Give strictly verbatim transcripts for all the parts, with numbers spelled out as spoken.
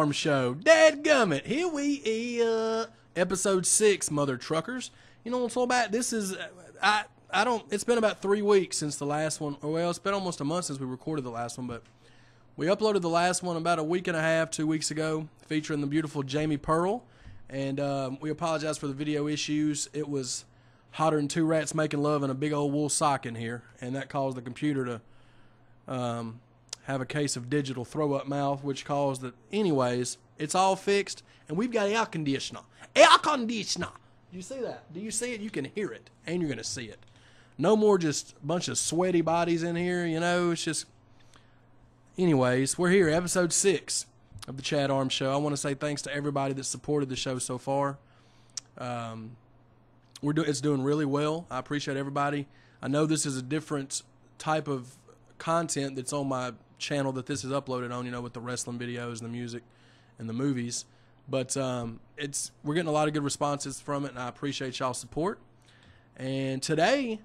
Armes Show. Dadgummit, here we are. Episode six, mother truckers. You know what I'm talking about? This is, I, I don't, it's been about three weeks since the last one. Well, it's been almost a month since we recorded the last one, but we uploaded the last one about a week and a half, two weeks ago, featuring the beautiful Jamie Pearl. And um, we apologize for the video issues. It was hotter than two rats making love in a big old wool sock in here, and that caused the computer to um, have a case of digital throw-up mouth, which caused it. Anyways, it's all fixed, and we've got air conditioner. Air conditioner! Do you see that? Do you see it? You can hear it, and you're going to see it. No more just a bunch of sweaty bodies in here, you know? It's just... Anyways, we're here, episode six of the Chad Armes Show. I want to say thanks to everybody that supported the show so far. Um, we're do it's doing really well. I appreciate everybody. I know this is a different type of content that's on my channel that this is uploaded on, you know, with the wrestling videos and the music and the movies. But um, it's we're getting a lot of good responses from it, and I appreciate y'all's support. And today...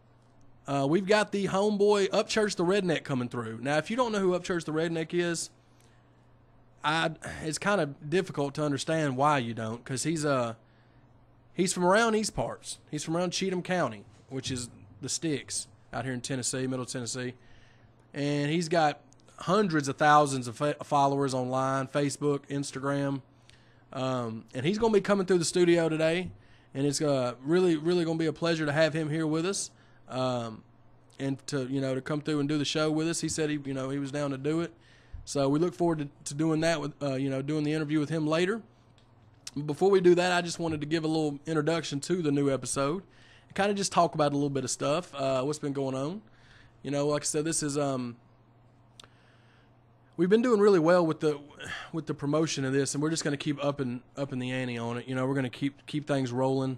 Uh, we've got the homeboy Upchurch the Redneck coming through. Now, if you don't know who Upchurch the Redneck is, I, it's kind of difficult to understand why you don't, because he's uh, he's from around these parts. He's from around Cheatham County, which is the sticks out here in Tennessee, Middle Tennessee. And he's got hundreds of thousands of fa followers online, Facebook, Instagram. Um, and he's going to be coming through the studio today, and it's uh, really, really going to be a pleasure to have him here with us. Um, and to, you know, to come through and do the show with us. He said he, you know, he was down to do it. So we look forward to, to doing that with, uh, you know, doing the interview with him later. Before we do that, I just wanted to give a little introduction to the new episode and kind of just talk about a little bit of stuff, uh, what's been going on. You know, like I said, this is, um, we've been doing really well with the, with the promotion of this, and we're just going to keep upping, upping the ante on it. You know, we're going to keep, keep things rolling.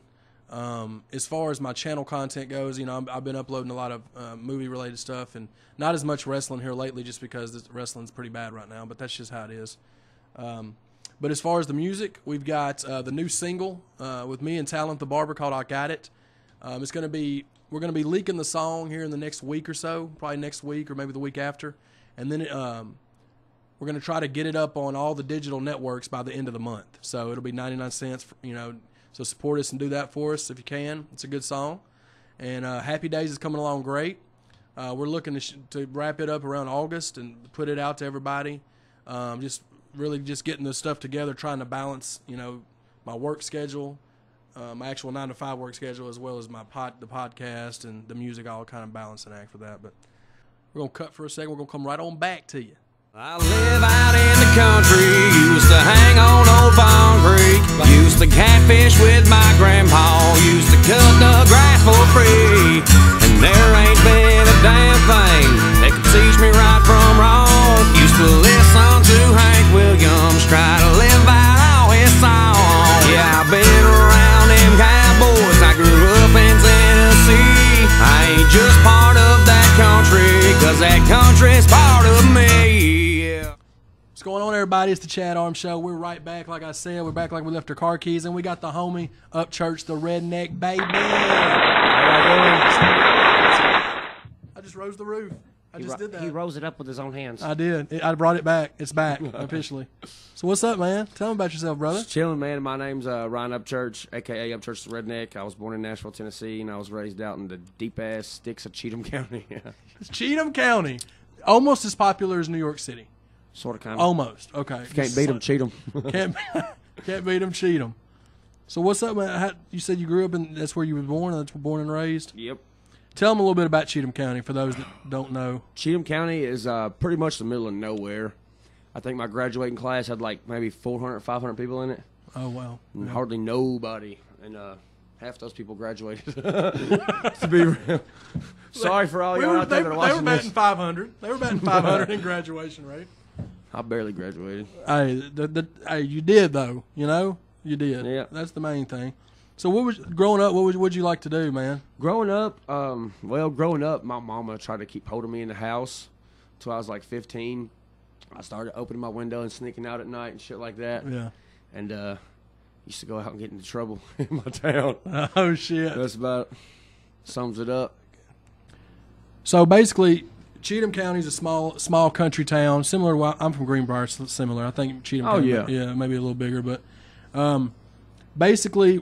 Um, as far as my channel content goes, you know, I've been uploading a lot of uh, movie-related stuff, and not as much wrestling here lately, just because this wrestling's pretty bad right now. But that's just how it is. Um, but as far as the music, we've got uh, the new single uh, with me and Talent the Barber called "I Got It." Um, it's gonna be we're gonna be leaking the song here in the next week or so, probably next week or maybe the week after, and then it, um, we're gonna try to get it up on all the digital networks by the end of the month. So it'll be ninety-nine cents, for, you know. So support us and do that for us if you can. It's a good song. And uh, Happy Days is coming along great. Uh, we're looking to, sh to wrap it up around August and put it out to everybody. Um, just really just getting this stuff together, trying to balance, you know, my work schedule, uh, my actual nine to five work schedule, as well as my pod the podcast and the music, all kind of balancing act for that. But we're going to cut for a second. We're going to come right on back to you. I live out in the country, used to hang on old Pond Creek, used to catfish with my grandpa, used to cut the grass for free, and there ain't been a damn thing that could teach me right from wrong. Used to listen to Hank Williams, try to live out all his songs. Yeah, I've been around them cowboys, I grew up in Tennessee. I ain't just part of that country, cause that country's part of me. What's going on, everybody? It's the Chad Armes Show. We're right back. Like I said, we're back like we left our car keys, and we got the homie Upchurch, the redneck baby. I just rose the roof. I just did that. He rose it up with his own hands. I did. I brought it back. It's back officially. So what's up, man? Tell them about yourself, brother. Just chilling, man. My name's uh, Ryan Upchurch, a k a. Upchurch the Redneck. I was born in Nashville, Tennessee, and I was raised out in the deep-ass sticks of Cheatham County. It's Cheatham County. Almost as popular as New York City. Sort of, kind of. Almost. Okay. You can't beat them, cheat them. can't, can't beat them, cheat them. So what's up, man? How, you said you grew up in, that's where you were born, that's where born and raised? Yep. Tell them a little bit about Cheatham County for those that don't know. Cheatham County is uh, pretty much the middle of nowhere. I think my graduating class had like maybe four hundred, five hundred people in it. Oh, wow. And yeah. Hardly nobody. And uh, half those people graduated. To be real. Sorry for all y'all out there that are watching this. They were batting five hundred. They were batting five hundred in graduation rate. I barely graduated. Hey, the, the, hey, you did though. You know, you did. Yeah, that's the main thing. So, what was growing up? What would would you like to do, man? Growing up, um, well, growing up, my mama tried to keep holding me in the house until I was like fifteen. I started opening my window and sneaking out at night and shit like that. Yeah, and uh, used to go out and get into trouble in my town. Oh shit! That's about sums it up. So basically, Cheatham County is a small small country town, similar to, I'm from Greenbrier, it's similar. I think Cheatham County, oh, yeah. yeah, maybe a little bigger. But um, basically,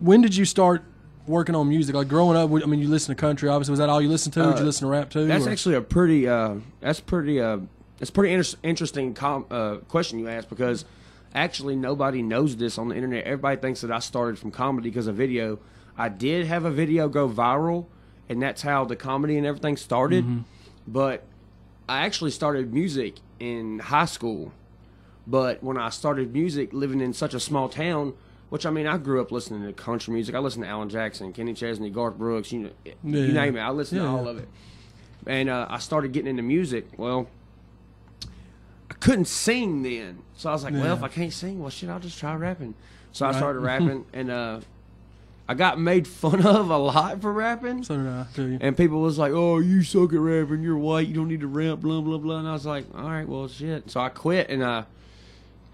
when did you start working on music? Like growing up, I mean, you listen to country, obviously. Was that all you listened to? Uh, did you listen to rap too? That's or? actually a pretty, uh, that's pretty, uh, that's pretty inter interesting com uh, question you asked, because actually nobody knows this on the internet. Everybody thinks that I started from comedy because of video. I did have a video go viral, and that's how the comedy and everything started. Mm-hmm. But I actually started music in high school. But when I started music, living in such a small town, which, I mean, I grew up listening to country music. I listened to Alan Jackson, Kenny Chesney, Garth Brooks, you know, yeah. you name it. I listened yeah. to all of it. And uh, I started getting into music. Well, I couldn't sing then. So I was like, yeah. well, if I can't sing, well, shit, I'll just try rapping. So right. I started rapping, and... uh I got made fun of a lot for rapping. So did I, too. And people was like, oh, you suck at rapping. You're white. You don't need to rap, blah, blah, blah. And I was like, all right, well, shit. So I quit, and I,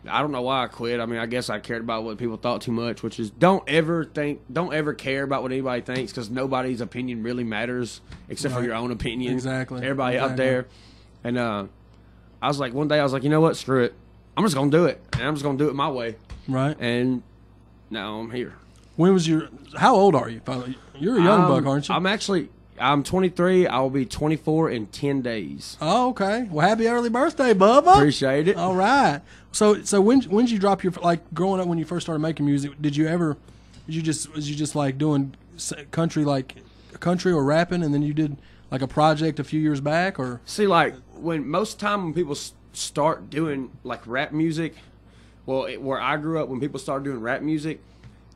I don't know why I quit. I mean, I guess I cared about what people thought too much, which is don't ever think, don't ever care about what anybody thinks, because nobody's opinion really matters except right. for your own opinion. Exactly. Everybody exactly. out there. And uh, I was like, one day I was like, you know what? Screw it. I'm just going to do it, and I'm just going to do it my way. Right. And now I'm here. When was your? How old are you? You're a young um, buck, aren't you? I'm actually, I'm twenty-three. I will be twenty-four in ten days. Oh, okay. Well, happy early birthday, Bubba. Appreciate it. All right. So, so when when did you drop your, like, growing up when you first started making music? Did you ever? Did you just was you just like doing country like country or rapping, and then you did like a project a few years back, or? See, like when most time when people start doing like rap music, well, it, where I grew up, when people started doing rap music,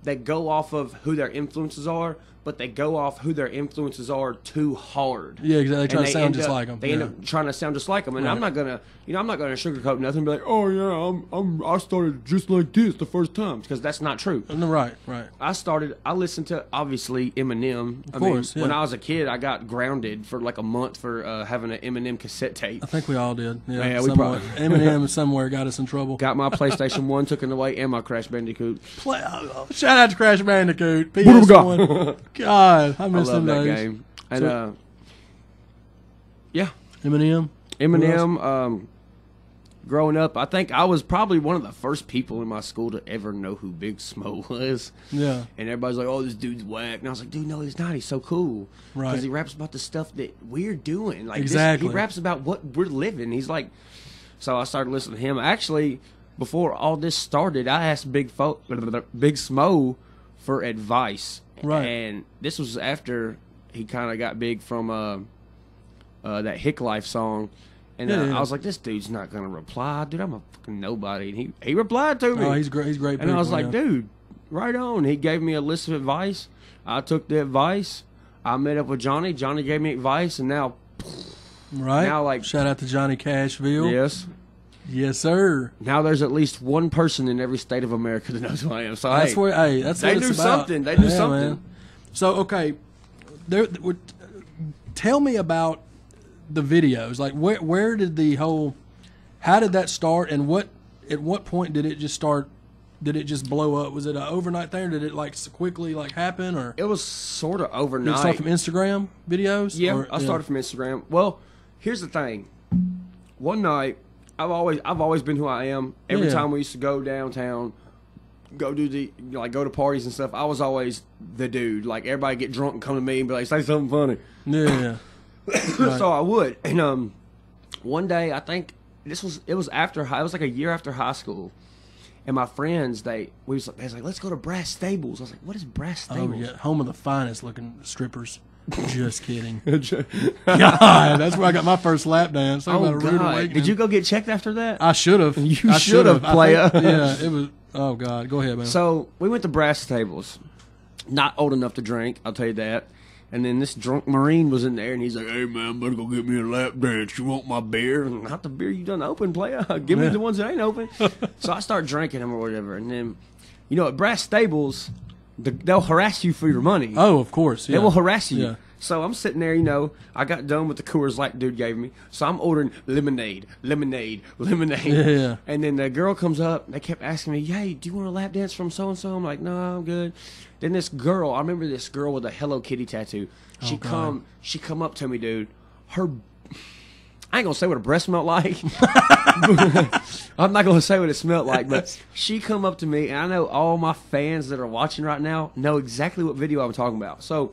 they go off of who their influences are, but they go off who their influences are too hard. Yeah, exactly. They try and to they sound just up, like them. They yeah. end up trying to sound just like them, and right. I'm not gonna, you know, I'm not gonna sugarcoat nothing. And be like, oh yeah, I'm, I'm, I started just like this the first time, because that's not true. No, right, right. I started. I listened to obviously Eminem. Of I course. Mean, yeah. When I was a kid, I got grounded for like a month for uh, having an Eminem cassette tape. I think we all did. Yeah, yeah we probably. Eminem somewhere got us in trouble. Got my PlayStation One taken away, and my Crash Bandicoot. Play, uh, shout out to Crash Bandicoot. P S one. God, I miss I love them that days. game. And so, uh, yeah, Eminem. Eminem. Um, growing up, I think I was probably one of the first people in my school to ever know who Big Smo was. Yeah. And everybody's like, "Oh, this dude's whack," and I was like, "Dude, no, he's not. He's so cool." Right. Because he raps about the stuff that we're doing. Like exactly. This, he raps about what we're living. He's like, so I started listening to him. Actually, before all this started, I asked Big Fo Big Smo for advice. Right. And this was after he kind of got big from uh, uh, that Hick Life song. And yeah, uh, yeah. I was like, this dude's not going to reply. Dude, I'm a fucking nobody. And he, he replied to me. Oh, he's great. He's great. And people, I was like, yeah. dude, right on. He gave me a list of advice. I took the advice. I met up with Johnny. Johnny gave me advice. And now, right. Now, like, shout out to Johnny Cashville. Yes. Yes, sir. Now there's at least one person in every state of America that knows who I am. So that's hey, where, hey, that's they what do something. They do yeah, something. Man. So okay, there. Tell me about the videos. Like, where where did the whole, how did that start, and what at what point did it just start? Did it just blow up? Was it an overnight thing? Or did it like quickly like happen, or it was sort of overnight? Did it start from Instagram videos? Yeah, or, I started yeah. from Instagram. Well, here's the thing. One night. I've always I've always been who I am. Every yeah. time we used to go downtown, go do the like go to parties and stuff, I was always the dude. Like everybody get drunk and come to me and be like, say something funny. Yeah. Right. So I would. And um one day I think this was it was after high it was like a year after high school. And my friends, they we was like, they was like, let's go to Brass Stables. I was like, what is Brass Stables? Oh yeah, home of the finest looking strippers. Just kidding. God, that's where I got my first lap dance. Talk oh about a rude awakening. Did you go get checked after that? I should have. You should have, player. Yeah, it was. Oh God, go ahead, man. So we went to Brass Tables. Not old enough to drink, I'll tell you that. And then this drunk Marine was in there, and he's like, "Hey man, better go get me a lap dance. You want my beer? Not the beer you done open, player. Give me yeah. the ones that ain't open." So I start drinking them or whatever, and then, you know, at Brass Stables. They'll harass you for your money. Oh, of course. Yeah. They will harass you. Yeah. So I'm sitting there, you know, I got done with the Coors Light dude gave me. So I'm ordering lemonade, lemonade, lemonade. Yeah, yeah. And then the girl comes up. And they kept asking me, hey, do you want a lap dance from so-and-so? I'm like, no, I'm good. Then this girl, I remember this girl with a Hello Kitty tattoo. She oh, come, she come up to me, dude. her, I ain't gonna say what her breath smelled like. I'm not gonna say what it smelled like, but she come up to me, and I know all my fans that are watching right now know exactly what video I'm talking about. So,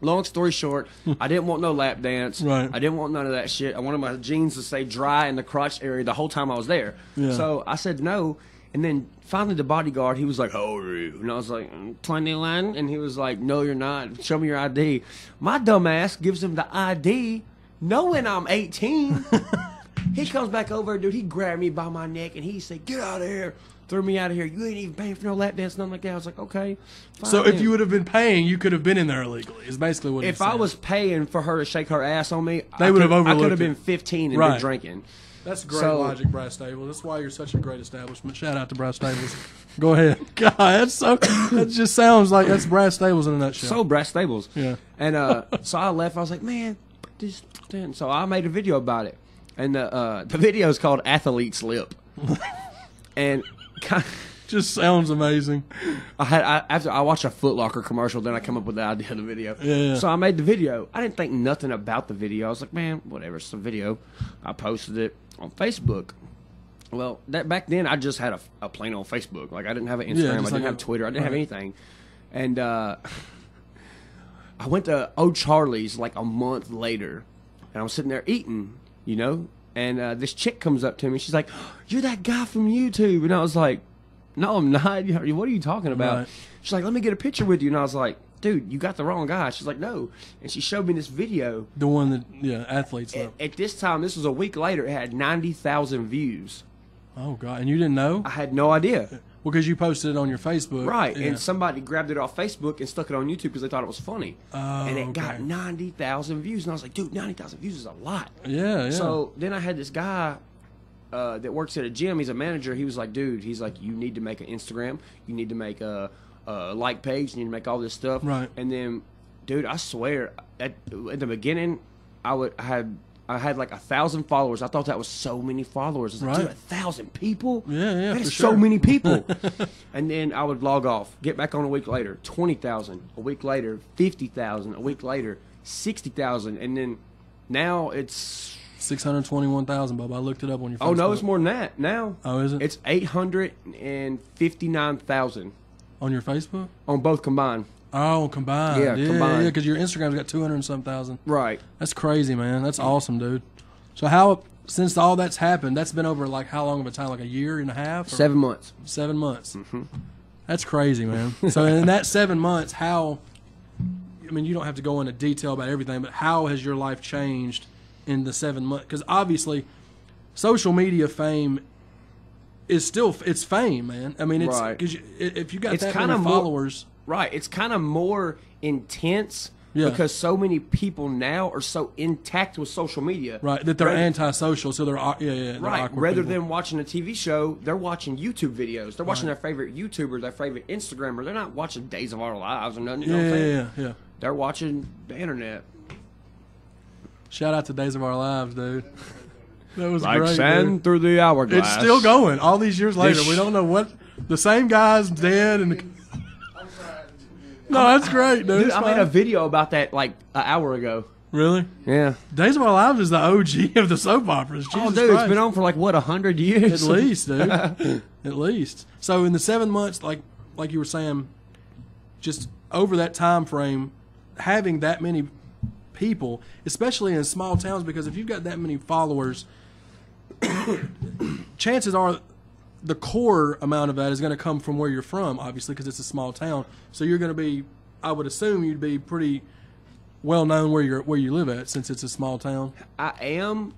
long story short, I didn't want no lap dance. Right. I didn't want none of that shit. I wanted my jeans to stay dry in the crotch area the whole time I was there. Yeah. So I said no, and then finally the bodyguard, he was like, "How old are you?" And I was like, twenty-one. And he was like, "No, you're not. Show me your I D." My dumb ass gives him the I D. Knowing I'm eighteen, he comes back over, dude. He grabbed me by my neck and he said, "Get out of here!" Threw me out of here. You ain't even paying for no lap dance, nothing like that. I was like, "Okay, fine." So if you would have been paying, you could have been in there illegally. Is basically what. If I was paying for her to shake her ass on me, they would have overlooked it. I could have been fifteen and been drinking. That's great logic, Brass Stables. That's why you're such a great establishment. Shout out to Brass Stables. Go ahead. God, that's so. That just sounds like that's Brass Stables in a nutshell. So Brass Stables. Yeah. And uh, so I left. I was like, man. This thing. So I made a video about it, and the uh, the video is called "Athlete's Lip," and kind of, just sounds amazing. I had I, after I watched a Foot Locker commercial, then I come up with the idea of the video. Yeah. So I made the video. I didn't think nothing about the video. I was like, man, whatever. It's a video. I posted it on Facebook. Well, that back then I just had a, a plain old Facebook. Like I didn't have an Instagram. Yeah, I didn't like have a, Twitter. I didn't right. have anything. And. Uh, I went to O'Charlie's like a month later, and I'm sitting there eating, you know, and uh, this chick comes up to me. She's like, "You're that guy from YouTube." And I was like, "No, I'm not. What are you talking about?" Right. She's like, "Let me get a picture with you." And I was like, "Dude, you got the wrong guy." She's like, "No." And she showed me this video. The one that, yeah, athletes love. At, at this time, this was a week later, it had ninety thousand views. Oh, God. And you didn't know? I had no idea. Well, because you posted it on your Facebook. Right, yeah. And somebody grabbed it off Facebook and stuck it on YouTube because they thought it was funny. Oh, and it okay. got ninety thousand views. And I was like, dude, ninety thousand views is a lot. Yeah, yeah. So then I had this guy uh, that works at a gym. He's a manager. He was like, dude, he's like, you need to make an Instagram. You need to make a, a like page. You need to make all this stuff. Right. And then, dude, I swear, at, at the beginning, I would I had... I had like a thousand followers. I thought that was so many followers. I was like, dude, a thousand people? Yeah, yeah. That is so many people. And then I would log off, get back on a week later, twenty thousand, a week later, fifty thousand, a week later, sixty thousand. And then now it's. six hundred twenty-one thousand, Bob. I looked it up on your phone. Oh, no, it's more than that now. Oh, is it? It's eight hundred fifty-nine thousand. On your Facebook? On both combined. Oh, combined. Yeah, yeah, combined. Yeah, because your Instagram's got two hundred and some thousand. Right. That's crazy, man. That's awesome, dude. So how, since all that's happened, that's been over like how long of a time? Like a year and a half? Or? Seven months. Seven months. Mm-hmm. That's crazy, man. So in that seven months, how, I mean, you don't have to go into detail about everything, but how has your life changed in the seven months? Because obviously social media fame is still, it's fame, man. I mean, it's, right. 'Cause you, if you got it's that many followers. More, right, it's kind of more intense yeah. because so many people now are so intact with social media. Right, that they're antisocial, so they're yeah, yeah. They're right, rather people. than watching a T V show, they're watching YouTube videos. They're watching right. their favorite YouTuber, their favorite Instagrammer. They're not watching Days of Our Lives or nothing. You yeah, know what I'm yeah, yeah, yeah. They're watching the internet. Shout out to Days of Our Lives, dude. That was like great. Like sand dude. Through the hourglass. It's still going. All these years later, this we don't know what the same guy's dead and. The, No, that's great, dude. dude I fine. made a video about that like an hour ago. Really? Yeah. Days of Our Lives is the O G of the soap operas. Jesus oh, dude, Christ. It's been on for like what a hundred years at least, dude. At least. So in the seven months, like like you were saying, just over that time frame, having that many people, especially in small towns, because if you've got that many followers, chances are. The core amount of that is going to come from where you're from, obviously, because it's a small town. So you're going to be, I would assume, you'd be pretty well known where you're where you live at, since it's a small town. I am,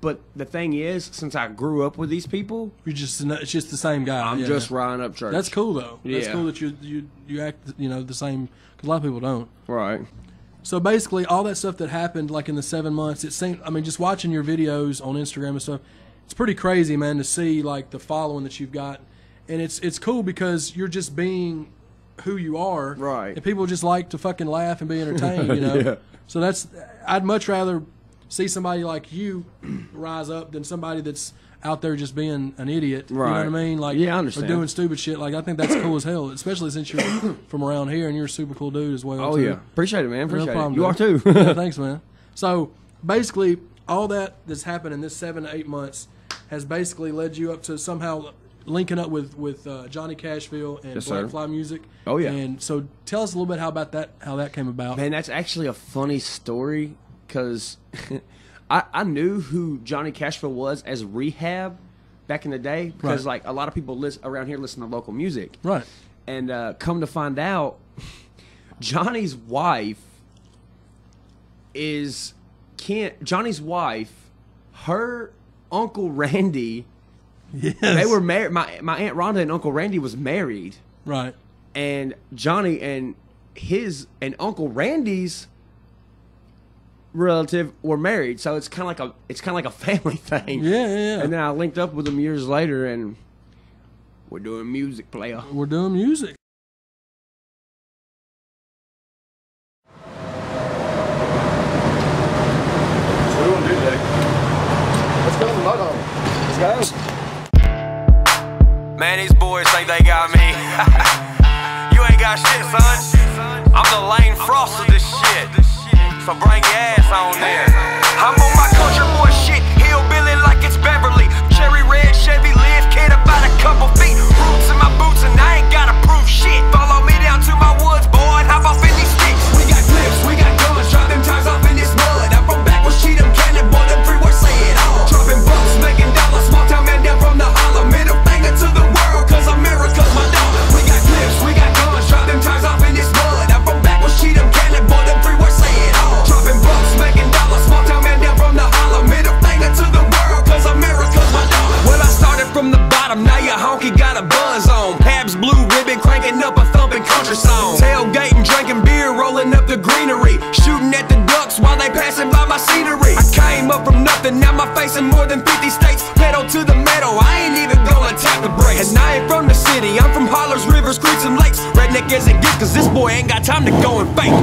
but the thing is, since I grew up with these people, you're just it's just the same guy. I'm yeah. just Ryan Upchurch. That's cool though. That's yeah. cool that you you you act you know the same because a lot of people don't. Right. So basically, all that stuff that happened like in the seven months, it seemed. I mean, just watching your videos on Instagram and stuff. It's pretty crazy, man, to see like the following that you've got, and it's it's cool because you're just being who you are, right? And people just like to fucking laugh and be entertained, you know. yeah. So that's I'd much rather see somebody like you rise up than somebody that's out there just being an idiot, right? You know what I mean? Like, yeah, I understand. Or doing stupid shit. Like, I think that's cool as hell, especially since you're from around here and you're a super cool dude as well. Oh too. yeah, appreciate it, man. Appreciate no problem, it. You dude. are too. yeah, thanks, man. So basically all that that's happened in this seven to eight months has basically led you up to somehow linking up with with uh, Johnny Cashville and yes, Blackfly Music. Oh yeah. And so tell us a little bit how about that, how that came about. Man, that's actually a funny story because I, I knew who Johnny Cashville was as Rehab back in the day because right. like a lot of people list, around here listen to local music. Right. And uh, come to find out, Johnny's wife is can't Johnny's wife, her Uncle Randy. Yes. They were married. My my Aunt Rhonda and Uncle Randy was married. Right. And Johnny and his and Uncle Randy's relative were married, so it's kind of like a it's kind of like a family thing. Yeah, yeah. And then I linked up with them years later, and we're doing music, player. We're doing music. So we want to do today? Let's go, mud on. Let's go. Man, these boys think they got me. You ain't got shit, son. I'm the Lane Frost of this shit. So bring your ass on there. I'm on my culture boy shit. Hillbilly like it's Beverly. Cherry red Chevy live. Kid about a couple feet. Roots in my boots and I ain't gotta prove shit. Follow me down to my woods, boy. And hop off in these sticks. We got clips, we got guns. Drop them tires off in this mud. I'm from back with Cheatham County, boy. Them three words say it all. Dropping bucks, making dollars. Small town man down from the hollow. Middle finger to the world, cause America's my daughter. We got clips, we got guns. Drop them tires off in this mud. I'm from back with Cheatham County, boy. Them three words say it all. Dropping bucks, making dollars. Small town man down from the hollow. Middle finger to the world, cause America's my daughter. Well, I started from the bottom, now your honky got a buzz on. Habs blue ribbon cranking up a thumping country song. Tailgating, drinking beer, rolling up the greenery. Shooting at the ducks while they passing by my scenery. I came up from nothing, now my face in more than fifty states. Pedal to the metal, I ain't even gonna tap the brakes. And I ain't from the city, I'm from hollers, rivers, creeks, and lakes. Redneck as it gets, cause this boy ain't got time to go and fake.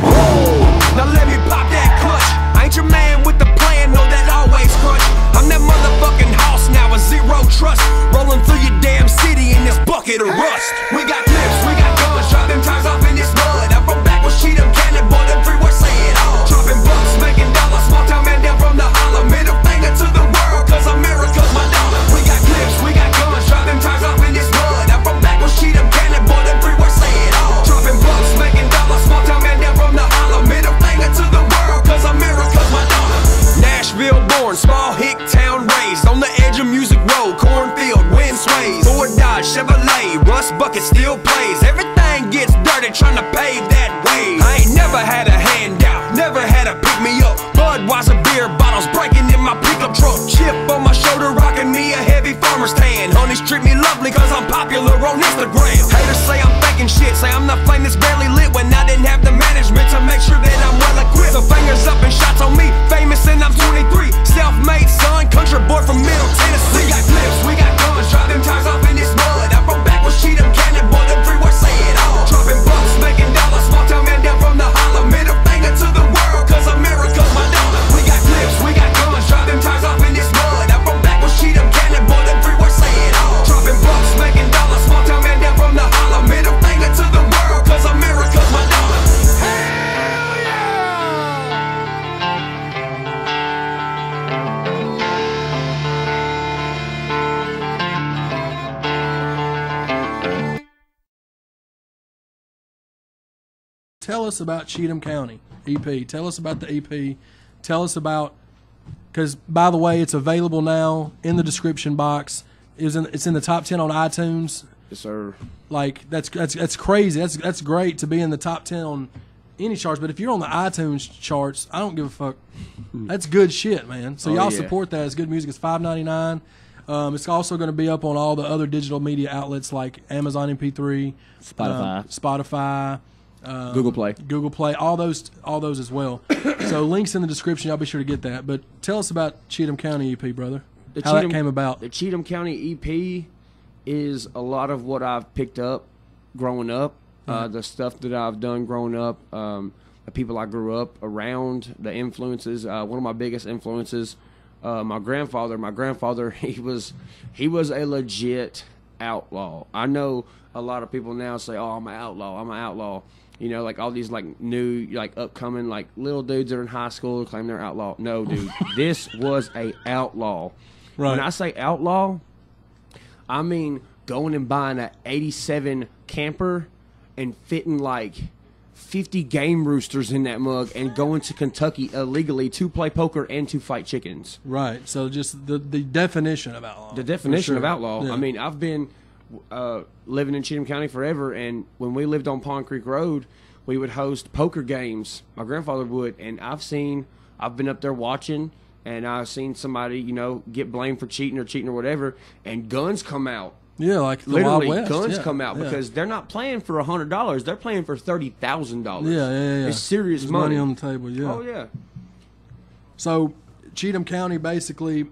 Now let me pop that clutch. I ain't your man with the plan, no that always crunch. I'm that motherfucking hoss now, a zero trust. Rolling through your damn city in this bucket of rust. We got clips, we got guns, drop them tires off in this mud. I'm from back with Cheatham County, boy, them three words say it all. Dropping bucks, making dollars, small town man down from the hollow. Middle finger to the world, cause America's my dollar. We got clips, we got guns, drop them tires off in this mud. I'm from back with Cheatham County, boy, them three words say it all. Dropping bucks, making dollars, small town man down from the hollow. Middle finger to the world, cause America's my dollar. Nashville born, small hick town raised. On the edge of music road, cornfield, wind sways. Ford Dodge, Chevrolet, rust bucket still plays. Everything gets dirty trying to pave that way. I ain't never had a handout, never had a pick me up. Budweiser beer bottles breaking in my pickup truck. Chip on my shoulder rocking me a heavy farmer's tan. Honeys treat me lovely cause I'm popular on Instagram. Haters say I'm faking shit, say I'm the flame that's barely lit. When I didn't have the management to make sure that I'm well equipped. So fingers up and shots on me, famous and I'm twenty-three. Self-made son, country boy from Middle Tennessee. We got clips, we got guns, drop them tires off in this mud. I'm from back with Cheatham County, boy, them three words say it all. Dropping bucks, making dollars, small town man down from the hollow. Middle finger to the world, cause America's my dollar. We got clips, we got guns, drop them tires off in this mud. I'm from back with Cheatham County, boy, them three words say it all. Dropping bucks, making dollars, small town man down from the hollow. Middle finger to the world, cause America's my dollar. Tell us about Cheatham County E P. Tell us about the E P. Tell us about, because by the way, it's available now in the description box. It's in, it's in the top ten on iTunes. Yes, sir. Like that's that's that's crazy. That's that's great to be in the top ten on any charts. But if you're on the iTunes charts, I don't give a fuck. That's good shit, man. So oh, y'all yeah. support that. It's good music. It's five ninety-nine. Um, it's also going to be up on all the other digital media outlets like Amazon M P three, Spotify, um, Spotify. Um, Google Play, Google Play, all those, all those as well. So links in the description. I'll be sure to get that. But tell us about Cheatham County E P, brother. The How Cheatham, that came about. The Cheatham County E P is a lot of what I've picked up growing up, mm-hmm. uh, the stuff that I've done growing up, um, the people I grew up around, the influences. Uh, one of my biggest influences, uh, my grandfather. My grandfather, he was, he was a legit outlaw. I know a lot of people now say, "Oh, I'm an outlaw. I'm an outlaw." You know, like all these like new, like upcoming, like little dudes that are in high school claim they're outlaw. No, dude, this was a outlaw. Right. When I say outlaw, I mean going and buying an eighty-seven camper and fitting like fifty game roosters in that mug and going to Kentucky illegally to play poker and to fight chickens. Right. So just the the definition of outlaw. The definition sure. of outlaw. Yeah. I mean, I've been. Uh, living in Cheatham County forever, and when we lived on Pond Creek Road, we would host poker games. My grandfather would, and I've seen, I've been up there watching, and I've seen somebody, you know, get blamed for cheating or cheating or whatever, and guns come out. Yeah, like the literally Wild West. guns yeah, come out yeah. because they're not playing for a hundred dollars; they're playing for thirty thousand dollars. Yeah, yeah, yeah. It's serious There's money. money on the table. Yeah. Oh yeah. So, Cheatham County basically.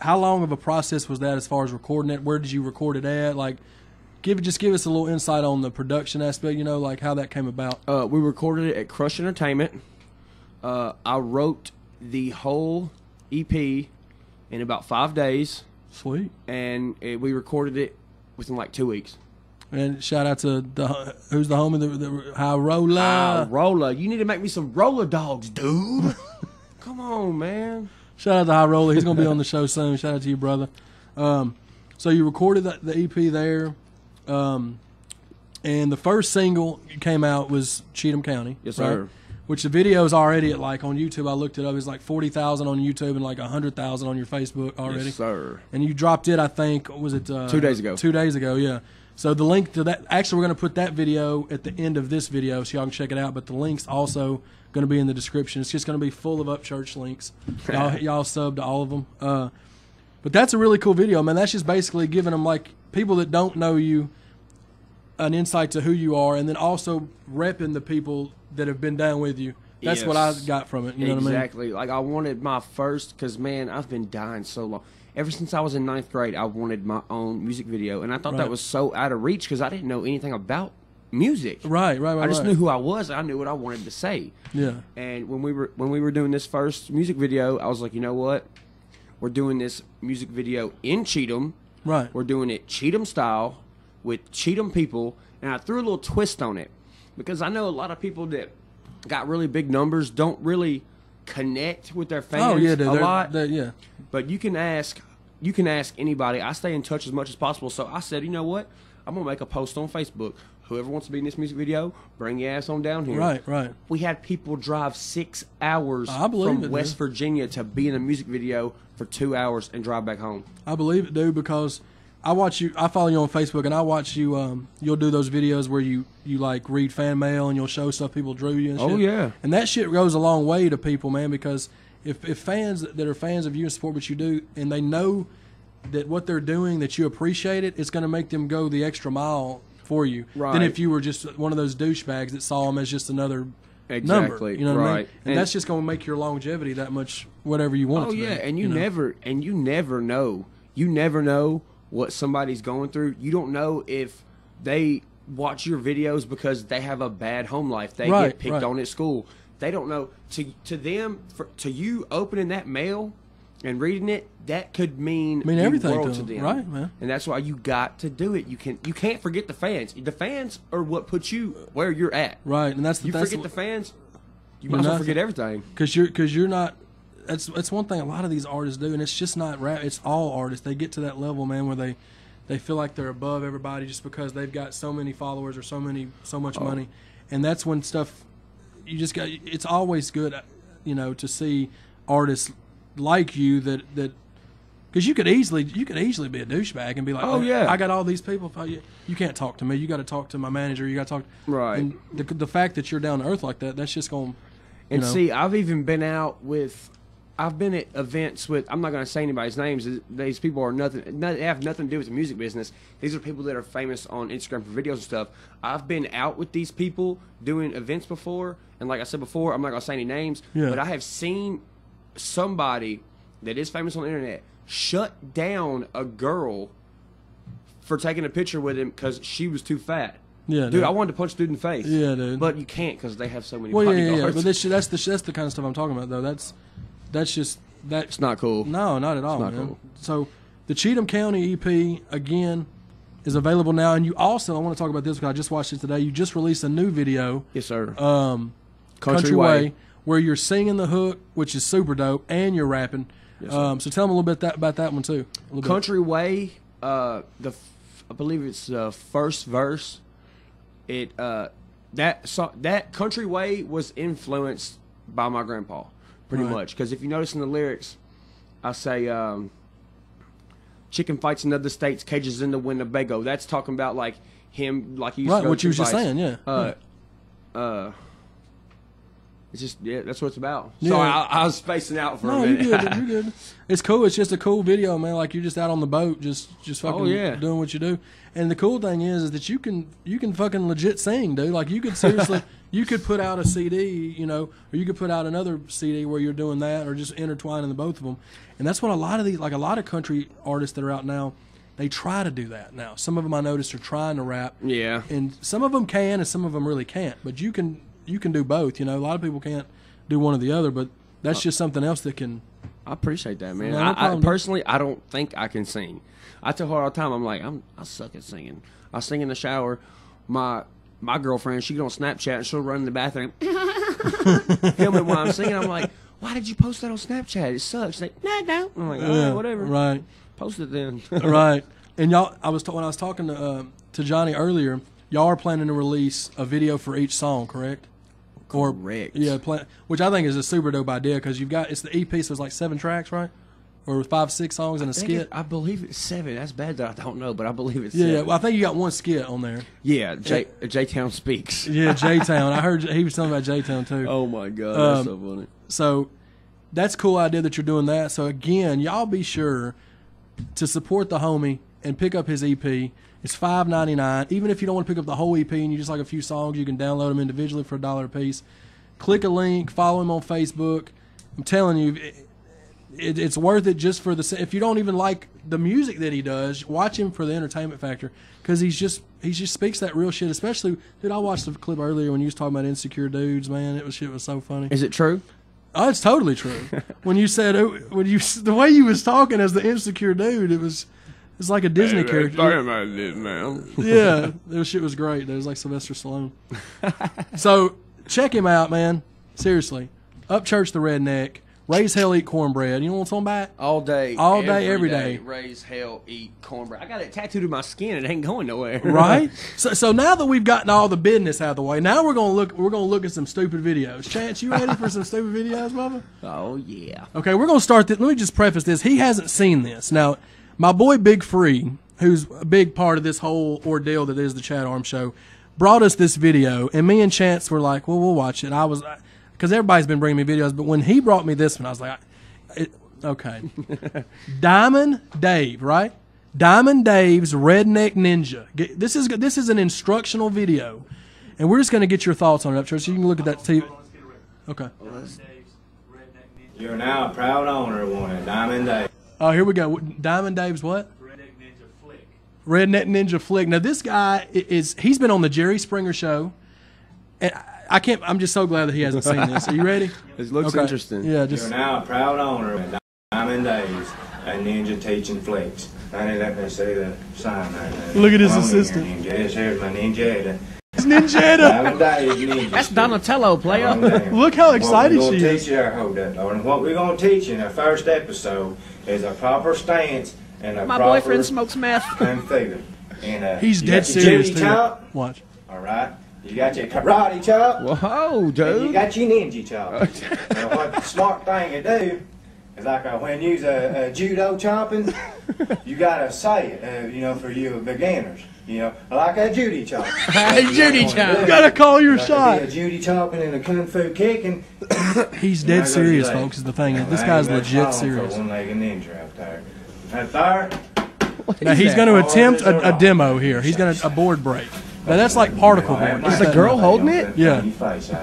How long of a process was that as far as recording it? Where did you record it at? Like, give just give us a little insight on the production aspect, you know, like how that came about. Uh, we recorded it at Crush Entertainment. Uh, I wrote the whole E P in about five days. Sweet. And it, we recorded it within like two weeks. And shout out to the who's the homie, the, the High Roller. High Roller. You need to make me some roller dogs, dude. Come on, man. Shout out to High Roller. He's going to be on the show soon. Shout out to you, brother. Um, so you recorded the, the E P there. Um, and the first single came out was Cheatham County. Yes, sir. Right? Which the video's already at, like, on YouTube. I looked it up. It's like forty thousand on YouTube and like one hundred thousand on your Facebook already. Yes, sir. And you dropped it, I think, was it? Uh, two days ago. Two days ago, yeah. So the link to that, actually, we're going to put that video at the end of this video so y'all can check it out. But the link's also going to be in the description. It's just going to be full of Upchurch links. Y'all sub to all of them. Uh, but that's a really cool video, man. That's just basically giving them, like, people that don't know you an insight to who you are, and then also repping the people that have been down with you. That's yes. what I got from it. You know exactly. what I mean? Exactly. Like, I wanted my first, because, man, I've been dying so long. Ever since I was in ninth grade, I wanted my own music video, and I thought right. that was so out of reach because I didn't know anything about music. Right, right, right. I just right. knew who I was. I knew what I wanted to say. Yeah. And when we were when we were doing this first music video, I was like, you know what? We're doing this music video in Cheatham. Right. We're doing it Cheatham style with Cheatham people, and I threw a little twist on it because I know a lot of people that got really big numbers don't really connect with their fans oh, yeah, dude, a lot. Yeah. But you can ask. You can ask anybody. I stay in touch as much as possible. So I said, you know what? I'm going to make a post on Facebook. Whoever wants to be in this music video, bring your ass on down here. Right, right. We had people drive six hours from it, West dude. Virginia to be in a music video for two hours and drive back home. I believe it, dude, because I watch you. I follow you on Facebook, and I watch you. Um, you'll do those videos where you, you like, read fan mail, and you'll show stuff people drew you and shit. Oh, yeah. And that shit goes a long way to people, man, because – If, if fans that are fans of you and support what you do, and they know that what they're doing, that you appreciate it, it's going to make them go the extra mile for you. Right. Than if you were just one of those douchebags that saw them as just another exactly. number. You know right. what I mean? And, and that's just going to make your longevity that much, whatever you want. Oh, it to yeah, be, and you, you know? never, and you never know. You never know what somebody's going through. You don't know if they watch your videos because they have a bad home life. They right, get picked right. on at school. They don't know. To to them, for, to you opening that mail and reading it, that could mean, mean everything world to them. them. Right, man. And that's why you got to do it. You, can, you can't forget the fans. The fans are what puts you where you're at. Right, and that's the You that's forget the fans, you might as well forget everything. Because you're, cause you're not – that's that's one thing a lot of these artists do, and it's just not rap. It's all artists. They get to that level, man, where they, they feel like they're above everybody just because they've got so many followers or so many so much oh. money. And that's when stuff – You just got. It's always good, you know, to see artists like you that that, because you could easily you could easily be a douchebag and be like, oh, oh yeah, I got all these people. You can't talk to me. You got to talk to my manager. You got to talk. Right. And the the fact that you're down to earth like that, that's just going. And know. see, I've even been out with, I've been at events with. I'm not going to say anybody's names. These people are nothing. They have nothing to do with the music business. These are people that are famous on Instagram for videos and stuff. I've been out with these people doing events before. And like I said before, I'm not going to say any names, yeah. but I have seen somebody that is famous on the internet shut down a girl for taking a picture with him because she was too fat. Yeah, dude, dude, I wanted to punch dude in the face. Yeah, dude. But you can't because they have so many well, bodyguards. Yeah, yeah, yeah. But this, that's, the, that's the kind of stuff I'm talking about, though. That's that's just... That, it's not cool. No, not at all. It's not man. cool. So the Cheatham County E P, again... is available now. And you also, I want to talk about this because I just watched it today. You just released a new video. Yes, sir. Um, Country, Country Way. Way, where you're singing the hook, which is super dope, and you're rapping. Yes, um, so tell them a little bit that, about that one, too. Country bit. Way, uh, the f I believe it's the first verse. It uh, that so, that Country Way was influenced by my grandpa, pretty right. much. Because if you notice in the lyrics, I say... Um, chicken fights in other states, cages in the Winnebago. That's talking about like him, like he used right, to go what you were just saying, yeah. Uh, yeah. uh, it's just yeah, that's what it's about. Yeah. So I, I was spacing out for no, a minute. You're good, you're good. It's cool. It's just a cool video, man. Like you're just out on the boat, just just fucking oh, yeah. doing what you do. And the cool thing is, is that you can you can fucking legit sing, dude. Like you could seriously, you could put out a C D, you know, or you could put out another C D where you're doing that, or just intertwining the both of them. And that's what a lot of these, like a lot of country artists that are out now, they try to do that now. Some of them I noticed are trying to rap. Yeah. And some of them can, and some of them really can't. But you can, you can do both. You know, a lot of people can't do one or the other, but that's just something else that can. I appreciate that, man. No, no I, I personally, I don't think I can sing. I tell her all the time, I'm like, I'm, I suck at singing. I sing in the shower. My my girlfriend, she get on Snapchat and she'll run in the bathroom. Tell me while I'm singing. I'm like, why did you post that on Snapchat? It sucks. Like, no, no. I'm like, oh, yeah, whatever. Right. Post it then. Right. And y'all, I was when I was talking to uh, to Johnny earlier, y'all are planning to release a video for each song, correct? Or, correct. Yeah, plan, which I think is a super dope idea because you've got it's the E P, so it's like seven tracks, right? Or five, six songs and a skit. It, I believe it's seven. That's bad that I don't know, but I believe it's yeah, seven. Yeah, well, I think you got one skit on there. Yeah, J it, J-Town speaks. Yeah, J-Town. I heard he was talking about J-Town too. Oh my God, um, that's so funny. So that's a cool idea that you're doing that. So again, y'all be sure to support the homie and pick up his E P. It's five ninety-nine. Even if you don't want to pick up the whole E P and you just like a few songs, you can download them individually for a dollar a piece. Click a link. Follow him on Facebook. I'm telling you. It, It, it's worth it just for the. If you don't even like the music that he does, watch him for the entertainment factor because he's just he just speaks that real shit. Especially, dude, I watched the clip earlier when you was talking about insecure dudes. Man, it was shit was so funny. Is it true? Oh, it's totally true. When you said when you the way you was talking as the insecure dude, it was it's like a Disney hey, character. Sorry about this, man. Yeah, that shit was great. It was like Sylvester Stallone. So check him out, man. Seriously, Upchurch the redneck. Raise hell, eat cornbread. You know what I'm talking about? All day. All day, every, every day. day. Raise hell, eat cornbread. I got it tattooed in my skin. It ain't going nowhere. Right? So, so now that we've gotten all the business out of the way, now we're gonna look. We're gonna look at some stupid videos. Chance, you ready for some stupid videos, mother? Oh yeah. Okay, we're gonna start this. Let me just preface this. He hasn't seen this. Now, my boy Big Free, who's a big part of this whole ordeal that is the Chad Armes Show, brought us this video, and me and Chance were like, "Well, we'll watch it." I was. I, Because everybody's been bringing me videos, but when he brought me this one, I was like, I, it, okay. Diamond Dave, right? Diamond Dave's Redneck Ninja. Get, this is this is an instructional video, and we're just going to get your thoughts on it, Upchurch, so you can look at that T V. Okay. You're now a proud owner of one, Diamond Dave. Oh, here we go. Diamond Dave's what? Redneck Ninja Flick. Redneck Ninja Flick. Now, this guy, is he's been on the Jerry Springer Show, and I, I can't. I'm just so glad that he hasn't seen this. Are you ready? It looks okay. Interesting. Yeah, just. You're now a proud owner of Diamond Days, a ninja teaching flicks. I didn't let them say the sign right there. Look at his I'm assistant. Ninja. Here's my ninja. It's ninja. That's Donatello, player. Look how excited she is. Teach you our hold up, Lord. And what we're gonna teach you in our first episode is a proper stance and a my proper. My boyfriend smokes meth. And feeling. And uh, he's dead serious too. Watch. All right. You got your karate chop. Whoa, dude. You got your ninja chop. Now, what the smart thing to do is like a, when you use a, a judo chopping, you got to say it, uh, you know, for you beginners. You know, like a Judy chop. Hey, Judy chop. You got to call your shot. A Judy chopping and a kung fu kicking. He's dead serious, like, folks, is the thing. This guy's legit serious. One-legged ninja out there. Right there. Now, he's going to attempt a, a demo here. He's going to a board break. Now that's like particle board. Is the girl holding it? Yeah.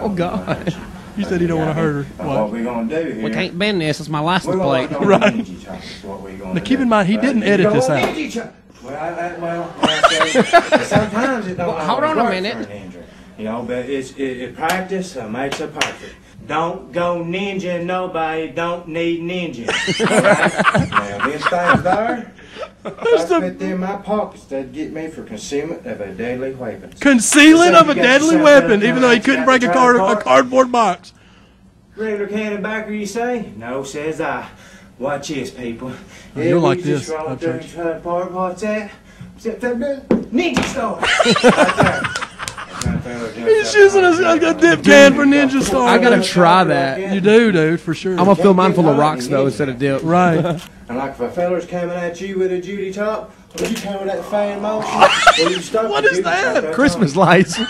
Oh God. You said you don't want to hurt her. What? What we gonna do here? We can't bend this. It's my license plate. Right. Now keep in mind he didn't edit this out. Well, sometimes it don't. Hold on a minute. You know, but it's it practice makes it perfect. Don't go ninja. Nobody don't need ninja. Now this thing's there. I spent them in my pockets that'd get me for concealment of a deadly weapon. Concealing of a deadly weapon, even though he couldn't break a, card, a cardboard box. Regular can of backer, you say? No, says I. Watch this, people. Oh, you're like this. Up there and try to park, what's that? Except that ninja star. Right there. He's using a, a, a dip can for ninja star. I gotta try that. You do, dude, for sure. I'm gonna feel mine full of rocks though instead of dip. Right. And like if a fella's coming at you with a Judy top, or you coming at the fan motion, or you stuck what is Judy that? Top Christmas top lights. How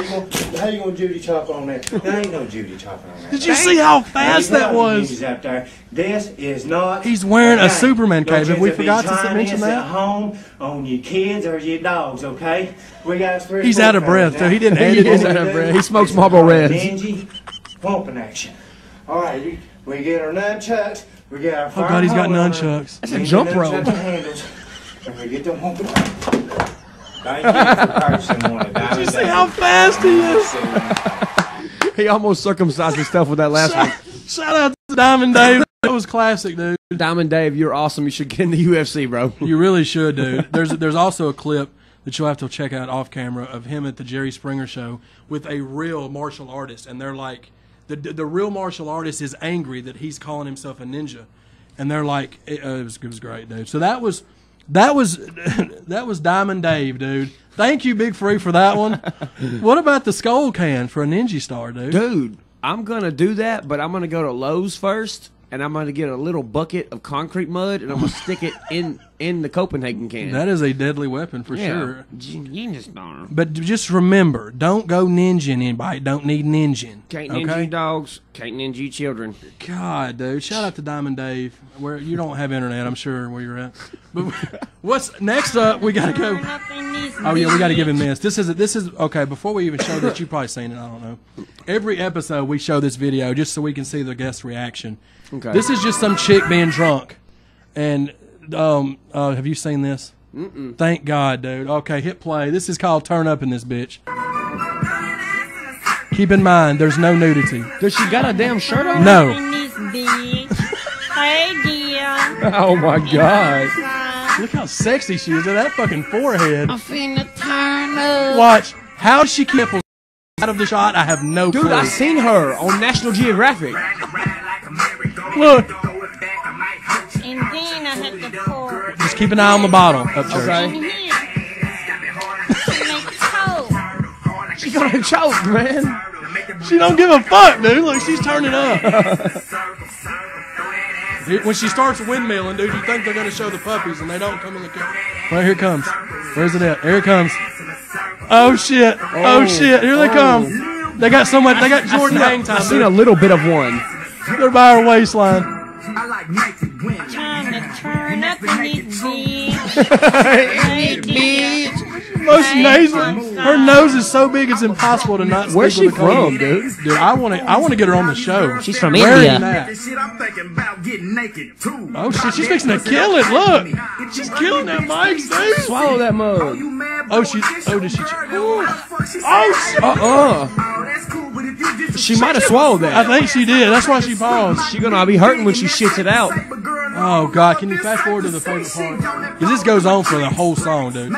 you gonna, how you gonna Judy top on that? There ain't no Judy top on that. Did you see how fast that was? He's out there. This is not. He's wearing a, a Superman cape. Have we forgot to mention that? At home on your kids or your dogs, okay? We got three. He's out of breath, so he didn't. He is out of breath. He smokes Marlboro Reds. Dingy, pumping action. All right, we get our nunchucks. We got our fire. Oh God, he's got nunchucks. That's a jump rope. And we get them home. Did you see how fast he is? He almost circumcised himself with that last shout, one. Shout out to Diamond Dave. That was classic, dude. Diamond Dave, you're awesome. You should get in the U F C, bro. You really should, dude. There's there's also a clip that you'll have to check out off camera of him at the Jerry Springer show with a real martial artist, and they're like. The, the real martial artist is angry that he's calling himself a ninja, and they're like, it, uh, it, was, it was great, dude. So that was, that was, that was Diamond Dave, dude. Thank you, Big Free, for that one. What about the skull can for a ninja star, dude? Dude, I'm gonna do that, but I'm gonna go to Lowe's first, and I'm gonna get a little bucket of concrete mud, and I'm gonna stick it in in the Copenhagen can. That is a deadly weapon for yeah. sure. Ninja star. But just remember, don't go ninjin anybody. Don't need ninjin. Can't ninja okay? dogs. Can't ninja children. God, dude! Shout out to Diamond Dave. Where you don't have internet, I'm sure where you're at. But what's next up? We gotta go. Oh yeah, we gotta give him this. This is this is okay. Before we even show this, you've probably seen it. I don't know. Every episode we show this video just so we can see the guest reaction. Okay. This is just some chick being drunk, and um, uh, have you seen this? Mm-mm. Thank God, dude. Okay, hit play. This is called "Turn Up in This Bitch." Keep in mind, there's no nudity. Does she got a damn shirt on? No. Oh my God! Look how sexy she is with that fucking forehead. I'm finna turn up. Watch how she kipples out of the shot. I have no clue. Dude, I seen her on National Geographic. Look. And then I had to pour. Just keep an eye on the bottle, Upchurch. Okay. She gonna choke, man. She don't give a fuck, dude. Look, she's turning up. When she starts windmilling, dude, you think they're gonna show the puppies, and they don't come in the camera. Well, here it comes. Where's it at? Here it comes. Oh shit! Oh, oh shit! Here they oh. come. They got so much. They got Jordan hang time. I've seen a little bit of one. They're by our waistline. I like naked women. Trying to turn up in these bitch. Most nasal. Her nose is so big it's impossible to not. Where's she from, dude? Dude, I want to. I want to get her on the show. She's from India. Oh shit, she's fixing to kill it. Look, she's killing that mic, dude. Swallow that mug. Oh she. Oh did she? Oh. Oh. Uh-uh. She might have swallowed that. I think she did. That's why she paused. She's going to be hurting when she shits it out. Oh, God. Can you fast forward to the favorite part? Because this goes on for the whole song, dude.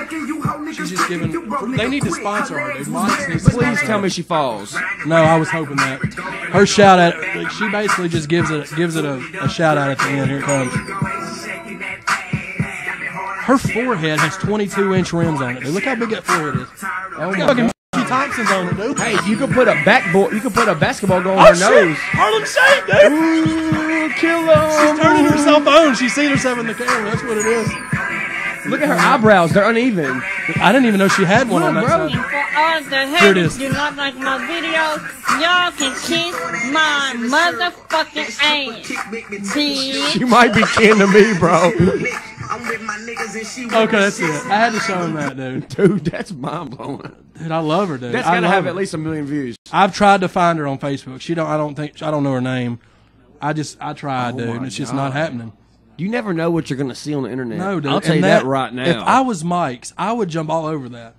She's just giving... They need to sponsor her, dude. Monsters, please tell me she falls. No, I was hoping that. Her shout out... Like, she basically just gives it, gives it a, a shout out at the end. Here it comes. Her forehead has twenty-two inch rims on it, dude. Look how big that forehead is. Oh, my God. Thompson's on it, dude. Hey, you could put a backboard, you could put a basketball goal on oh, her shit. nose. Harlem Shake, dude. Ooh, kill her. She's turning herself on. She's seen herself in the camera. That's what it is. Look at her eyebrows. They're uneven. I didn't even know she had one Look, on that bro. side. For all the Here it is. Do not like my videos. Y'all can kiss my motherfucking ass. Bitch. She might be kin to me, bro. I'm with my niggas and she okay, that's it. I had to show him that, dude. Dude, that's mind-blowing. Dude, I love her, dude. That's gotta have her. at least a million views. I've tried to find her on Facebook. She don't. I don't think. I don't know her name. I just. I tried, oh dude, and it's just God. not happening. You never know what you're gonna see on the internet. No, dude. I'll tell and you that, that right now. If I was Mike's, I would jump all over that.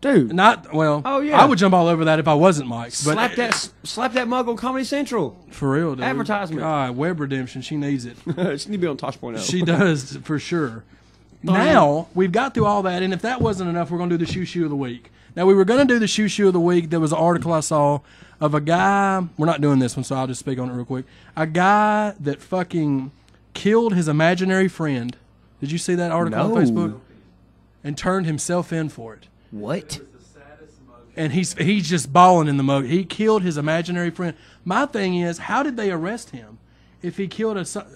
Dude, not well. Oh yeah, I would jump all over that if I wasn't Mike. But slap that, uh, slap that mug on Comedy Central. For real, dude. Advertisement. God, Web Redemption. She needs it. She need to be on Tosh Point. She does for sure. Boom. Now we've got through all that, and if that wasn't enough, we're going to do the shoe shoe of the week. Now we were going to do the shoe shoe of the week. There was an article I saw of a guy. We're not doing this one, so I'll just speak on it real quick. A guy that fucking killed his imaginary friend. Did you see that article no. on Facebook? And turned himself in for it. What? And he's he's just bawling in the mug. He killed his imaginary friend. My thing is, how did they arrest him? If he killed a son,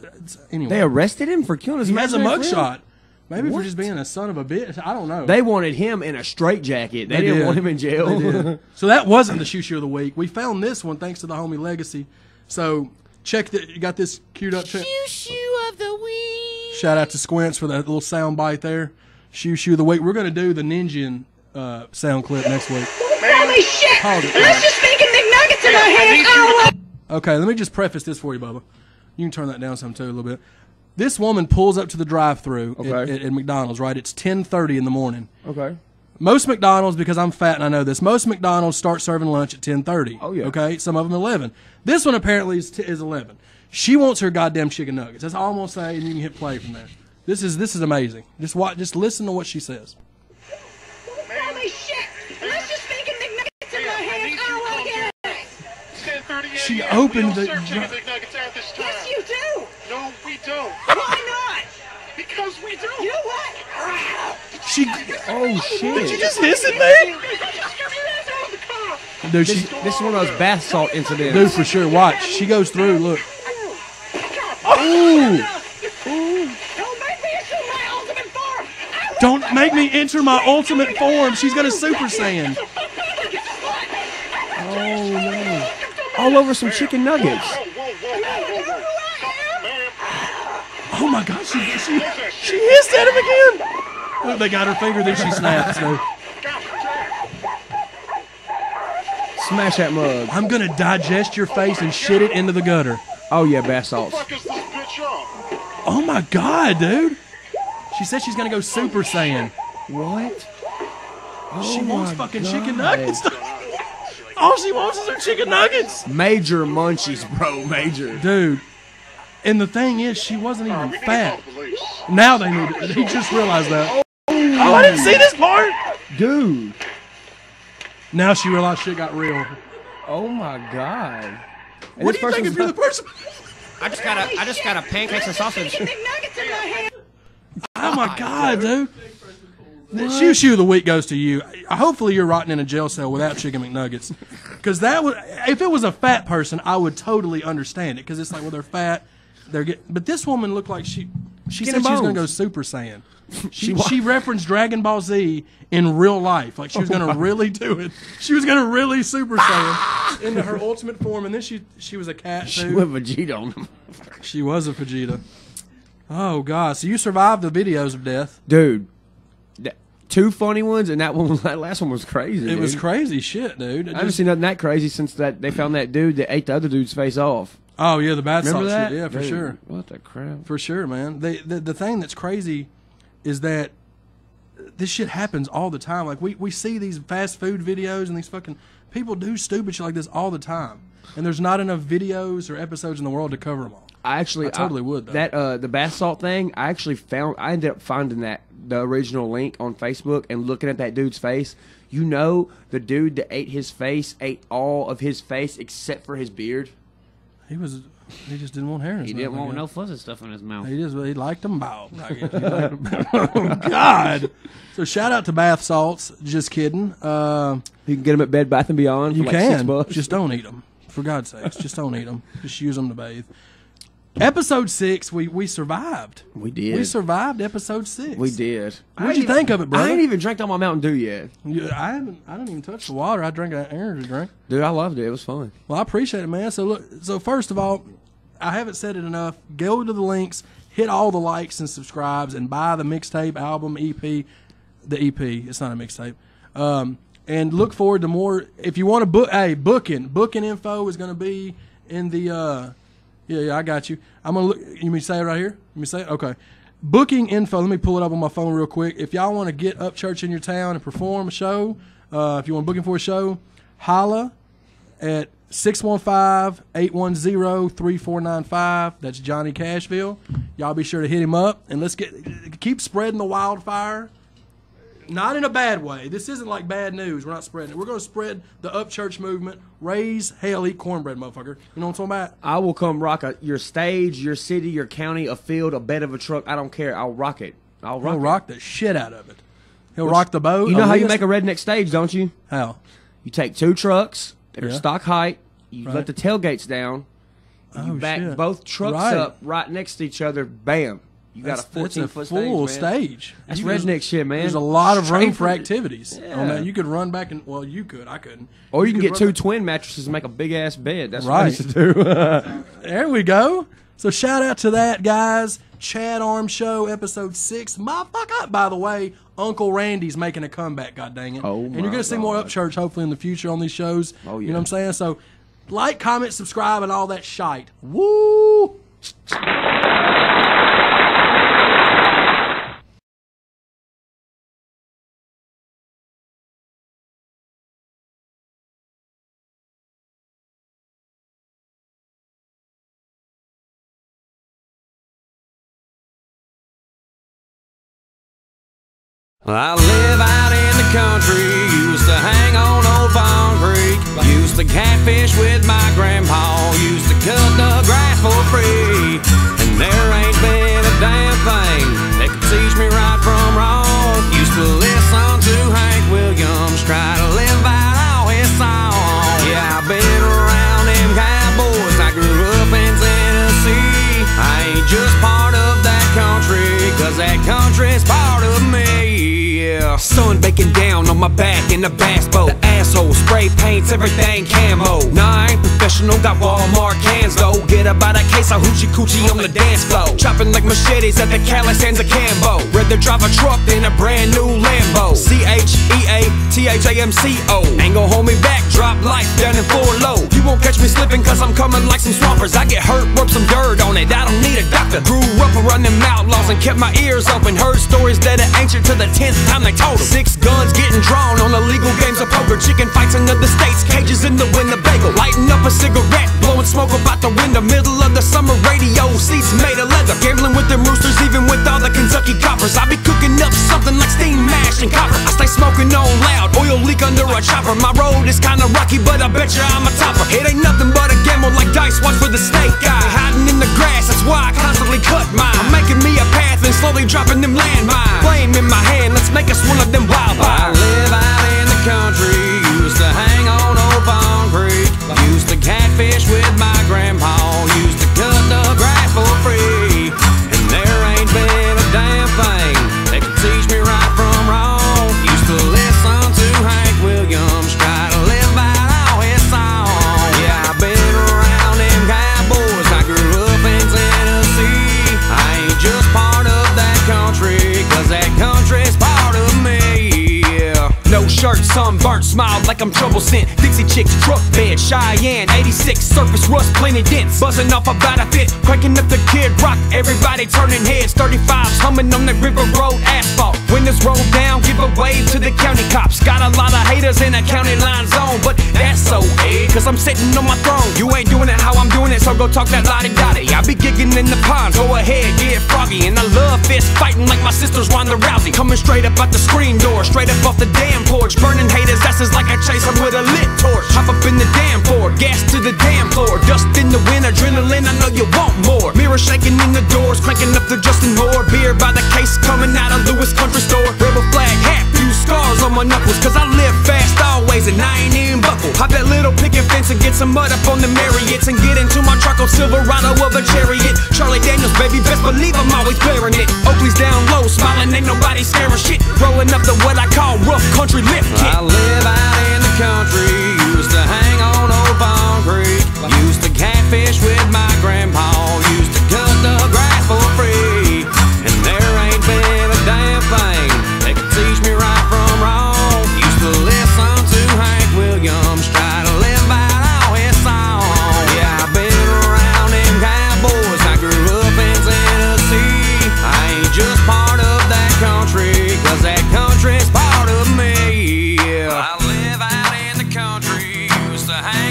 anyway. They arrested him for killing his he imaginary friend. He has a mugshot. Maybe what? For just being a son of a bitch. I don't know. They wanted him in a straitjacket. They, they didn't did. want him in jail. They did. So that wasn't the shoe shoe of the week. We found this one thanks to the homie Legacy. So check that. You got this queued up. Shoe shoe of the week. Shout out to Squints for that little sound bite there. Shoe shoe of the week. We're going to do the Ninjian uh, sound clip next week. Holy shit. Let's right. just make a McNuggets in our hands. Oh, okay, let me just preface this for you, Bubba. You can turn that down some too a little bit. This woman pulls up to the drive-thru okay. at, at, at McDonald's, right? It's ten thirty in the morning. Okay. Most McDonald's, because I'm fat and I know this, most McDonald's start serving lunch at ten thirty. Oh, yeah. Okay? Some of them eleven. This one apparently is, t is eleven. She wants her goddamn chicken nuggets. That's all I'm going to say, and you can hit play from there. This is this is amazing. Just watch, just listen to what she says. Holy shit. Let's just make a McNuggets in our hands. Oh, yeah. ten thirty a m She opened the... Yes, you do. No, we don't. Why not? Because we do. You know what? She. Oh shit! Did you just hiss it, man? Dude, she, this is one of those bath salt incidents. Dude, for sure. Watch. She goes through. Look. Oh. Don't make me enter my ultimate form. Don't make me enter my ultimate form. She's got a Super Saiyan. Oh no! All over some chicken nuggets. Oh my God! She she she hissed at him again. Oh, they got her finger. Then she snaps. So. Smash that mug. I'm gonna digest your face and shit it into the gutter. Oh yeah, bath salts. Oh my God, dude. She said she's gonna go Super Saiyan. What? Oh, she wants fucking God. chicken nuggets. All she wants is her chicken nuggets. Major munchies, bro. Major. Dude. And the thing is, she wasn't even uh, fat. Now they need it. He just realized that. Oh, I didn't see this part. Dude. Now she realized shit got real. Oh, my God. And what do you think if you're the person? I just got a, I just got a pancakes and sausage. Oh, my God, dude. The shoe shoe of the week goes to you. Hopefully you're rotting in a jail cell without chicken McNuggets. Because that would, if it was a fat person, I would totally understand it. Because it's like, well, they're fat. They're getting, but this woman looked like she she Skin said she was going to go Super Saiyan. She, she, she referenced Dragon Ball Z in real life. Like, she was oh going to really do it. She was going to really Super Saiyan into her ultimate form. And then she she was a cat, she dude. was Vegeta on them. She was a Vegeta. Oh, God. So you survived the videos of death. Dude. Two funny ones, and that one, that last one was crazy. It dude. was crazy shit, dude. It I just, haven't seen nothing that crazy since that they found that dude that ate the other dude's face off. Oh yeah, the bad salt shit. Yeah, for dude, sure. What the crap? For sure, man. They, the the thing that's crazy is that this shit happens all the time. Like we we see these fast food videos and these fucking people do stupid shit like this all the time. And there's not enough videos or episodes in the world to cover them all. I actually I totally I, would though. that uh, the bath salt thing. I actually found I ended up finding that the original link on Facebook and looking at that dude's face. You know, the dude that ate his face ate all of his face except for his beard. He was he just didn't want hair. In his he mouth, didn't want no fuzzy stuff in his mouth. He just he liked them all. Oh God! So shout out to bath salts. Just kidding. Uh, you can get them at Bed Bath and Beyond. For you like can. Six bucks. Just don't eat them. For God's sakes, just don't eat them. Just use them to bathe. Episode six, we we survived. We did. We survived episode six. We did. What'd you even, think of it, bro? I ain't even drank all my Mountain Dew yet. Yeah, I haven't. I didn't even touch the water. I drank an energy drink. Dude, I loved it. It was fun. Well, I appreciate it, man. So look. So first of all, I haven't said it enough. Go to the links, hit all the likes and subscribes, and buy the mixtape, album, E P, the E P. It's not a mixtape. Um, and look forward to more. If you want to book, hey, booking, booking info is going to be in the. Uh, Yeah, yeah, I got you. I'm gonna look. You mean say it right here? You mean say it? Okay. Booking info. Let me pull it up on my phone real quick. If y'all want to get Upchurch in your town and perform a show, uh, if you want booking for a show, holla at six one five, eight one zero, three four nine five. That's Johnny Cashville. Y'all be sure to hit him up and let's get Keep spreading the wildfire. Not in a bad way. This isn't like bad news. We're not spreading it. We're going to spread the Upchurch movement. Raise hell, eat cornbread, motherfucker. You know what I'm talking about? I will come rock a, your stage, your city, your county, a field, a bed of a truck. I don't care. I'll rock it. I'll rock He'll it. rock the shit out of it. He'll Which, rock the boat. You know how you make a redneck stage, don't you? How? You take two trucks that are yeah. stock height. You right. let the tailgates down. You oh, back shit. both trucks right. up right next to each other. Bam. You got that's, a fourteen foot full stage, man. stage. That's you redneck just, shit, man. There's a lot of room for activities. Yeah. Oh, man, you could run back and well, you could. I couldn't. Or you, you can get two back. twin mattresses and make a big ass bed. That's right. what I used to do. There we go. So shout out to that, guys. Chad Armes Show, episode six. My fuck up, by the way. Uncle Randy's making a comeback. God dang it. Oh my and you're gonna see God. more Upchurch hopefully in the future on these shows. Oh yeah. You know what I'm saying? So like, comment, subscribe, and all that shite. Woo. I live out in the country, used to hang on old Pond Creek, used to catfish with my grandpa, used to cut the grass for free, and there ain't been a damn thing that could teach me right from wrong. Used to listen to Hank Williams, try to live out all his songs. Yeah, I've been around them cowboys, I grew up in Tennessee. I ain't just part of that country, cause that country's part of me. Sun baking down on my back in a bass boat. The asshole spray paints everything camo. Nah, I ain't professional, got Walmart cans though. Get about a case of hoochie coochie on the dance floor. Chopping like machetes at the Cali Sands of Cambo. Rather drive a truck than a brand new Lambo. C H E A T H A M C O. Ain't gon' hold me back, drop life down in four low. You won't catch me slipping cause I'm coming like some swampers. I get hurt, rub some dirt on it, I don't need a doctor. Grew up around them outlaws and kept my ears open. Heard stories that are ancient to the tenth time they told them. Six guns getting drawn on illegal games of poker. Chicken fights in other states, cages in the Winnebago. Lighting up a cigarette, blowing smoke about the window. Middle of the summer, radio seats made of leather. Gambling with them roosters, even with all the Kentucky coppers. I be cooking up something like steam mash and copper. I stay smoking on loud, oil leak under a chopper. My road is kinda rocky, but I bet you I'm a topper. It ain't nothing but a gamble like dice, watch for the snake eye. Hiding in the grass, that's why I constantly cut mine. I'm making me a path and slowly dropping them landmines. Flame in my hand, let's make us one of them wild I live out in the country, used to hang on old Pond Creek, used to catfish with my grandpa, used to cut the grass for free, and there ain't been a damn thing that could teach me right from wrong. Used to listen to Hank Williams, try to live out all his songs. Yeah, I've been around them cowboys, I grew up in Tennessee. I ain't just part of that country, cause that country's part. No shirt, sunburnt, smiled like I'm trouble sent. Dixie chicks, truck bed, Cheyenne, eighty-six, surface rust, plenty dents. Buzzing off about a fit, cranking up the Kid Rock, everybody turning heads. thirty-fives humming on that river road asphalt. Windows rolled down, give a wave to the county cops. Got a lot of haters in a county line zone, but that's okay, cause I'm sitting on my throne. You ain't doing it how I'm doing it, so go talk that lottie-dottie. I be gigging in the pond, go ahead, get froggy. And I love fist fighting like my sister's Ronda Rousey. Coming straight up out the screen door, straight up off the damn porch, burning haters' asses like I chase them with a lit torch. Hop up in the damn Ford, gas to the damn floor. Dust in the wind, adrenaline, I know you want more. Mirror shaking in the doors, cranking up the Justin Moore. Beer by the case, coming out of Lewis Country Store. Rebel flag hat, few scars on my knuckles, cause I live fast always and I ain't even buckled. Hop that little picket fence and get some mud up on the Marriott's, and get into my charcoal Silverado of a Chariot. Charlie Daniels, baby, best believe I'm always bearing it. Oakley's down low, smiling, ain't nobody scaring shit. Rolling up the what I call rough country. I live out in the country, used to hang on old Pond Creek, used to catfish with my grandpa, used to cut the grass for free, and there ain't been a damn thing that could teach me right from wrong. Used to listen to Hank Williams, try to live out all his songs. Yeah, I've been around them cowboys, I grew up in Tennessee. I ain't just part of that country, cause that country's part of me. I live out in the country, used to hang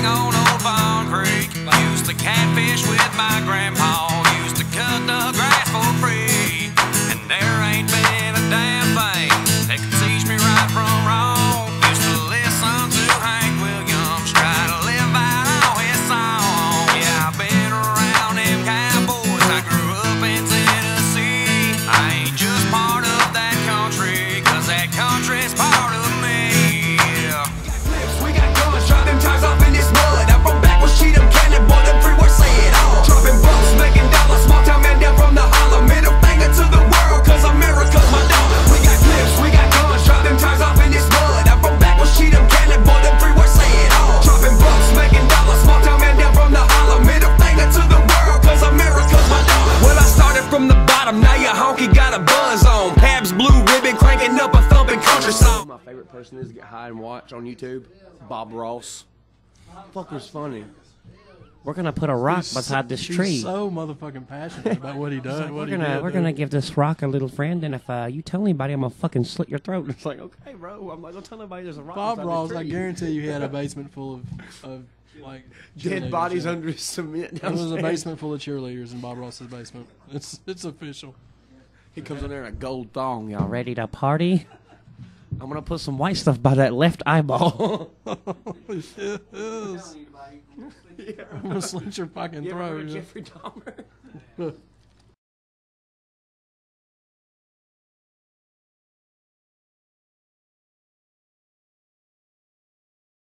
from the bottom, now your honky got a buzz on. Pab's Blue Ribbon cranking up a thumping country song. My favorite person is Get High and Watch on YouTube, Bob Ross. Fucker's funny. We're gonna put a rock he's beside so, this tree. He's so motherfucking passionate about what he does. Like, what we're gonna we're do. gonna give this rock a little friend, and if uh, you tell anybody, I'm gonna fucking slit your throat. It's like, okay, bro, I'm like, don't tell anybody there's a rock. Bob Ross, I guarantee you, he had a basement full of, of like dead bodies under his cement. Downstairs. It was a basement full of cheerleaders in Bob Ross's basement. It's it's official. He comes in there in a gold thong, y'all ready to party? I'm gonna put some white stuff by that left eyeball. Yes. Yeah. I'm gonna slit your fucking throat. You ever heard of Jeffrey Dahmer?